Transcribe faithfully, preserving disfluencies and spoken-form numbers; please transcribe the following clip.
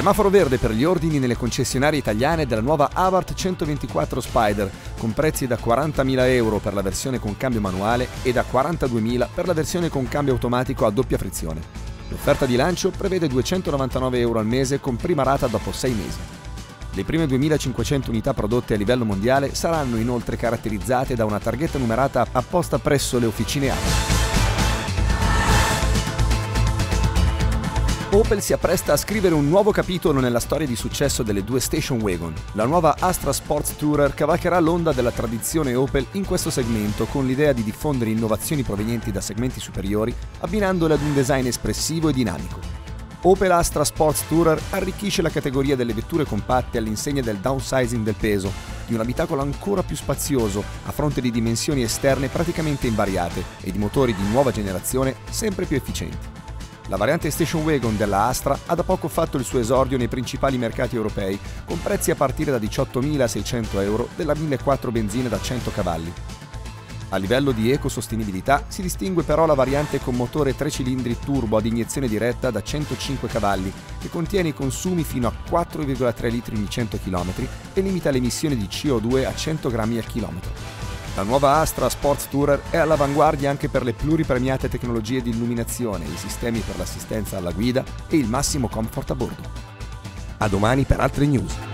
Semaforo verde per gli ordini nelle concessionarie italiane della nuova Abarth centoventiquattro Spider, con prezzi da quarantamila euro per la versione con cambio manuale e da quarantaduemila per la versione con cambio automatico a doppia frizione. L'offerta di lancio prevede duecentonovantanove euro al mese con prima rata dopo sei mesi. Le prime duemilacinquecento unità prodotte a livello mondiale saranno inoltre caratterizzate da una targhetta numerata apposta presso le officine Abarth. Opel si appresta a scrivere un nuovo capitolo nella storia di successo delle due station wagon. La nuova Astra Sports Tourer cavalcherà l'onda della tradizione Opel in questo segmento con l'idea di diffondere innovazioni provenienti da segmenti superiori, abbinandole ad un design espressivo e dinamico. Opel Astra Sports Tourer arricchisce la categoria delle vetture compatte all'insegna del downsizing del peso, di un abitacolo ancora più spazioso a fronte di dimensioni esterne praticamente invariate e di motori di nuova generazione sempre più efficienti. La variante station wagon della Astra ha da poco fatto il suo esordio nei principali mercati europei, con prezzi a partire da diciottomilaseicento euro della mille quattrocento benzina da cento cavalli. A livello di ecosostenibilità si distingue però la variante con motore tre cilindri turbo ad iniezione diretta da centocinque cavalli, che contiene i consumi fino a quattro virgola tre litri ogni cento chilometri e limita l'emissione di C O due a cento grammi al chilometro. La nuova Astra Sports Tourer è all'avanguardia anche per le pluripremiate tecnologie di illuminazione, i sistemi per l'assistenza alla guida e il massimo comfort a bordo. A domani per altre news.